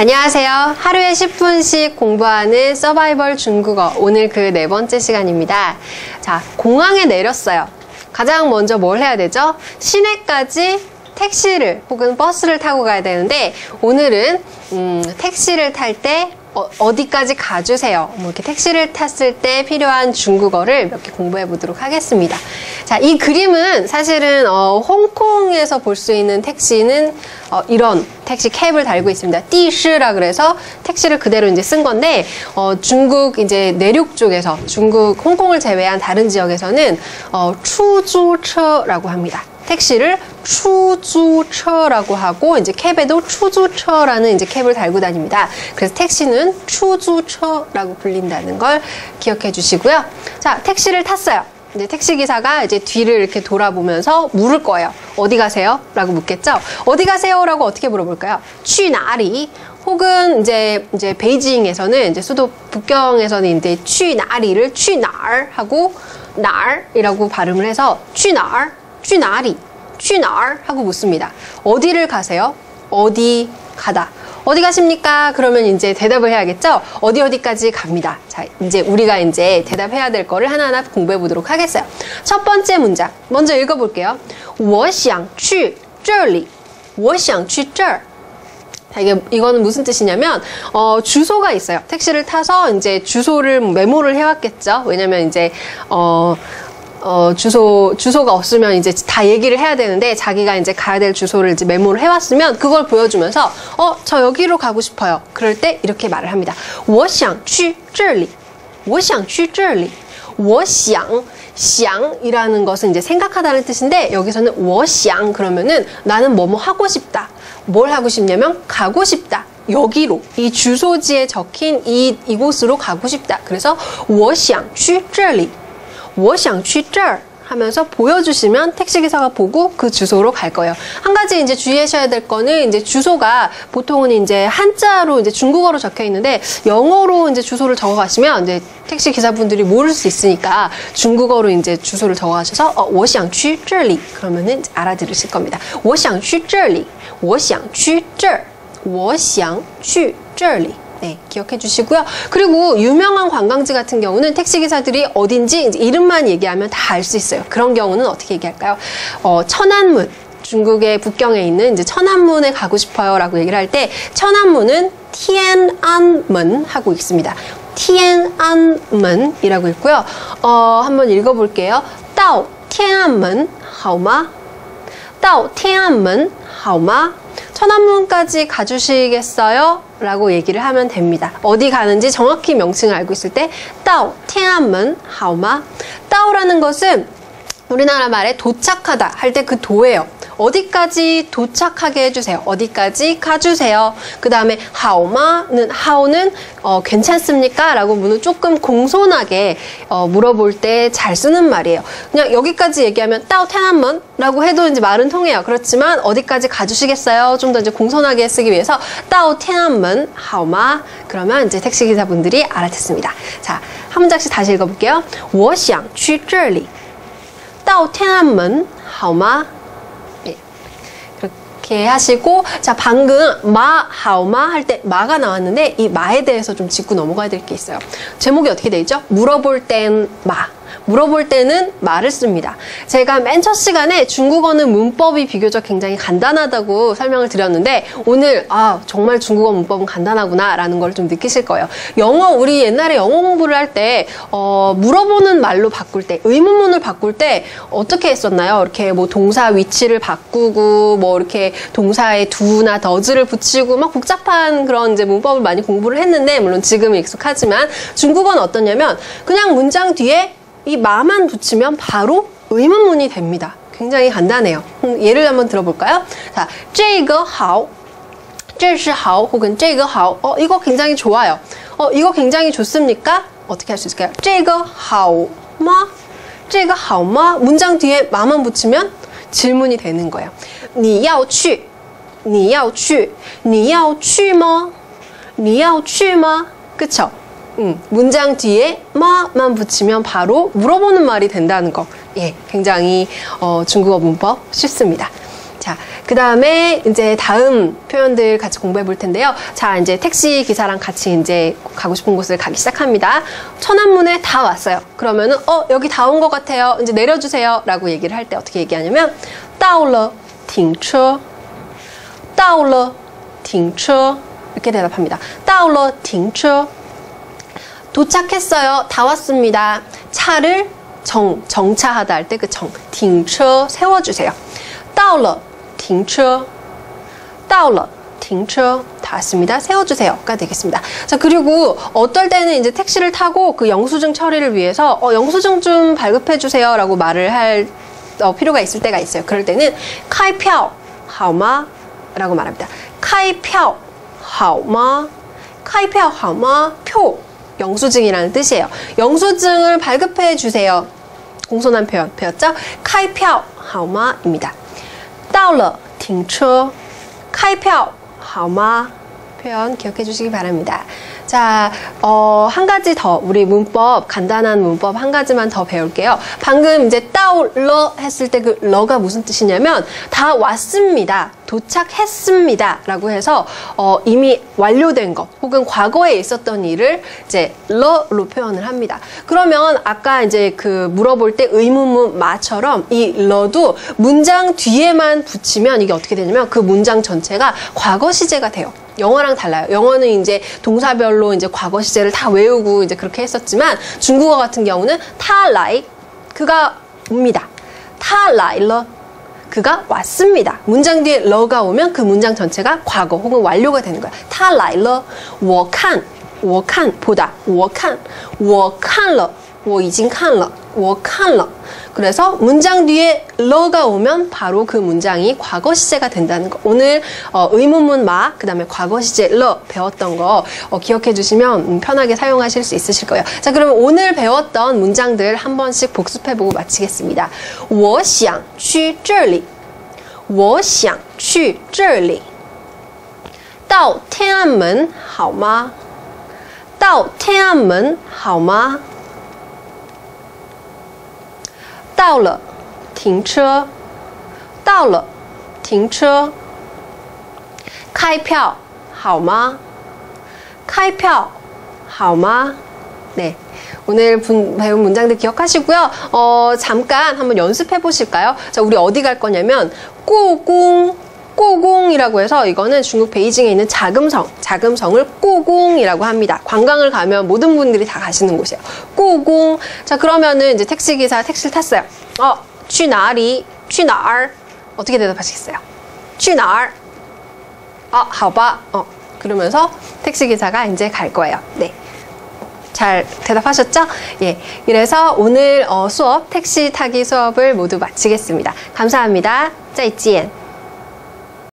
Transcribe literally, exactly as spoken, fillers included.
안녕하세요. 하루에 십 분씩 공부하는 서바이벌 중국어, 오늘 그 네 번째 시간입니다. 자, 공항에 내렸어요. 가장 먼저 뭘 해야 되죠? 시내까지 택시를 혹은 버스를 타고 가야 되는데, 오늘은 음, 택시를 탈 때 어, 어디까지 가주세요. 뭐 이렇게 택시를 탔을 때 필요한 중국어를 몇 개 공부해 보도록 하겠습니다. 자, 이 그림은 사실은 어, 홍콩에서 볼 수 있는 택시는 어, 이런 택시 캡을 달고 있습니다. 띠시라 그래서 택시를 그대로 이제 쓴 건데, 어, 중국 이제 내륙 쪽에서, 중국 홍콩을 제외한 다른 지역에서는 어, 추주처라고 합니다. 택시를 추주처라고 하고, 이제 캡에도 추주처라는 이제 캡을 달고 다닙니다. 그래서 택시는 추주처라고 불린다는 걸 기억해 주시고요. 자, 택시를 탔어요. 이제 택시기사가 이제 뒤를 이렇게 돌아보면서 물을 거예요. 어디 가세요? 라고 묻겠죠? 어디 가세요? 라고 어떻게 물어볼까요? 취나리. 혹은 이제, 이제 베이징에서는, 이제 수도 북경에서는 이제 취나리를 취날 하고 날이라고 발음을 해서 취날, 취나리. 취날 하고 묻습니다. 어디를 가세요? 어디 가다. 어디 가십니까? 그러면 이제 대답을 해야겠죠? 어디 어디까지 갑니다. 자, 이제 우리가 이제 대답해야 될 거를 하나하나 공부해 보도록 하겠어요. 첫 번째 문장 먼저 읽어 볼게요. 我想去这里我想去这儿. 자, 이게, 이거는 무슨 뜻이냐면, 어, 주소가 있어요. 택시를 타서 이제 주소를 메모를 해왔겠죠. 왜냐면 이제, 어, 어, 주소, 주소가 없으면 이제 다 얘기를 해야 되는데, 자기가 이제 가야 될 주소를 이제 메모를 해왔으면 그걸 보여주면서, 어, 저 여기로 가고 싶어요. 그럴 때 이렇게 말을 합니다. 我想去这里我想去这里. 我想, 想이라는 것은 이제 생각하다는 뜻인데, 여기서는 我想 그러면은 나는 뭐뭐 하고 싶다. 뭘 하고 싶냐면 가고 싶다. 여기로, 이 주소지에 적힌 이, 이곳으로 가고 싶다. 그래서 我想去这里 我想去这儿 하면서 보여주시면 택시기사가 보고 그 주소로 갈 거예요. 한 가지 이제 주의하셔야 될 거는, 이제 주소가 보통은 이제 한자로, 이제 중국어로 적혀 있는데, 영어로 이제 주소를 적어 가시면 이제 택시기사분들이 모를 수 있으니까 중국어로 이제 주소를 적어 가셔서, 어, 我想去这里 그러면은 알아들으실 겁니다. 我想去这里 我想去这 我想去这里. 네, 기억해 주시고요. 그리고 유명한 관광지 같은 경우는 택시기사들이 어딘지 이제 이름만 얘기하면 다 알 수 있어요. 그런 경우는 어떻게 얘기할까요? 어, 천안문. 중국의 북경에 있는 이제 천안문에 가고 싶어요 라고 얘기를 할 때, 천안문은 티엔안문 하고 있습니다. 티엔안문이라고 있고요. 어, 한번 읽어볼게요. 到天安门好吗到天安门好吗. 천안문까지 가주시겠어요? 라고 얘기를 하면 됩니다. 어디 가는지 정확히 명칭을 알고 있을 때 到 天安门 好吗? 到라는 것은 우리나라 말에 도착하다 할 때 그 도예요. 어디까지 도착하게 해주세요. 어디까지 가주세요. 그 다음에 하오마는, 하오는 어, 괜찮습니까? 라고 문을 조금 공손하게 어, 물어볼 때 잘 쓰는 말이에요. 그냥 여기까지 얘기하면 따오텐한먼 라고 해도 이제 말은 통해요. 그렇지만 어디까지 가주시겠어요? 좀 더 이제 공손하게 쓰기 위해서 따오텐한먼 하오마, 그러면 이제 택시기사분들이 알아듣습니다. 자, 한 문장씩 다시 읽어볼게요. 我想去这里到天安门好吗? 이렇게 하시고, 자, 방금 마, 하오마 할 때 마가 나왔는데, 이 마에 대해서 좀 짚고 넘어가야 될 게 있어요. 제목이 어떻게 돼 있죠? 물어볼 땐 마. 물어볼 때는 말을 씁니다. 제가 맨 첫 시간에 중국어는 문법이 비교적 굉장히 간단하다고 설명을 드렸는데, 오늘 아 정말 중국어 문법은 간단하구나 라는 걸 좀 느끼실 거예요. 영어, 우리 옛날에 영어 공부를 할 때 어, 물어보는 말로 바꿀 때, 의문문을 바꿀 때 어떻게 했었나요? 이렇게 뭐 동사 위치를 바꾸고, 뭐 이렇게 동사에 do나 does를 붙이고, 막 복잡한 그런 이제 문법을 많이 공부를 했는데, 물론 지금은 익숙하지만 중국어는 어떠냐면 그냥 문장 뒤에 이 마만 붙이면 바로 의문문이 됩니다. 굉장히 간단해요. 음, 예를 한번 들어볼까요? 자, 这个好这是好 혹은 这个好, 어, 이거 굉장히 좋아요. 어, 이거 굉장히 좋습니까? 어떻게 할 수 있을까요? 这个好吗? 这个好吗? 문장 뒤에 마만 붙이면 질문이 되는 거예요. 你要去你要去你要去吗你要去吗? 그쵸? 음, 문장 뒤에 마만 붙이면 바로 물어보는 말이 된다는 거. 예, 굉장히 어, 중국어 문법 쉽습니다. 자, 그 다음에 이제 다음 표현들 같이 공부해 볼 텐데요. 자, 이제 택시 기사랑 같이 이제 가고 싶은 곳을 가기 시작합니다. 천안문에 다 왔어요. 그러면은 어, 여기 다 온 것 같아요. 이제 내려주세요. 라고 얘기를 할 때 어떻게 얘기하냐면 到了停车到了停车 이렇게 대답합니다. 到了停车 도착했어요. 다 왔습니다. 차를 정, 정차하다 할 때 그 정, 停车 세워주세요. 到了停车到了停车 다 왔습니다. 세워주세요.가 되겠습니다. 자, 그리고 어떨 때는 이제 택시를 타고 그 영수증 처리를 위해서 어, 영수증 좀 발급해주세요. 라고 말을 할 어, 필요가 있을 때가 있어요. 그럴 때는 开票好吗 라고 말합니다. 开票好吗 开票好吗 표 영수증이라는 뜻이에요. 영수증을 발급해 주세요. 공손한 표현 배웠죠? 开票好吗입니다. 到了停车 开票好吗 표현 기억해 주시기 바랍니다. 자, 어, 한 가지 더 우리 문법, 간단한 문법 한 가지만 더 배울게요. 방금 이제 따올러 했을 때 그 러가 무슨 뜻이냐면 다 왔습니다, 도착했습니다 라고 해서 어, 이미 완료된 것 혹은 과거에 있었던 일을 이제 러로 표현을 합니다. 그러면 아까 이제 그 물어볼 때 의문문 마처럼 이 러도 문장 뒤에만 붙이면 이게 어떻게 되냐면 그 문장 전체가 과거 시제가 돼요. 영어랑 달라요. 영어는 이제 동사별로 이제 과거 시제를 다 외우고 이제 그렇게 했었지만 중국어 같은 경우는 타라이 그가 옵니다. 타라이러 그가 왔습니다. 문장 뒤에 러가 오면 그 문장 전체가 과거 혹은 완료가 되는 거야. 타라이러 我看我看 보다 我看我看了 我已经看了我看了 그래서 문장 뒤에 러가 오면 바로 그 문장이 과거 시제가 된다는 거. 오늘 어, 의문문 마, 그 다음에 과거 시제 러 배웠던 거 어, 기억해 주시면 편하게 사용하실 수 있으실 거예요. 자, 그러면 오늘 배웠던 문장들 한 번씩 복습해보고 마치겠습니다. 我想去这里我想去这里到天安门好吗到天安门好吗 到了停车到了停车开票好吗开票好吗 네, 오늘 분, 배운 문장들 기억하시고요. 어, 잠깐 한번 연습해 보실까요? 자, 우리 어디 갈 거냐면 꾸궁 꾸궁이라고 해서 이거는 중국 베이징에 있는 자금성, 자금성을 꾸궁이라고 합니다. 관광을 가면 모든 분들이 다 가시는 곳이에요. 꾸궁. 자, 그러면은 이제 택시기사 택시를 탔어요. 어, 去哪里? 去哪儿? 어떻게 대답하시겠어요? 去哪儿? 아, 好吧. 어, 그러면서 택시기사가 이제 갈 거예요. 네. 잘 대답하셨죠? 예. 이래서 오늘 어, 수업 택시 타기 수업을 모두 마치겠습니다. 감사합니다. 再见.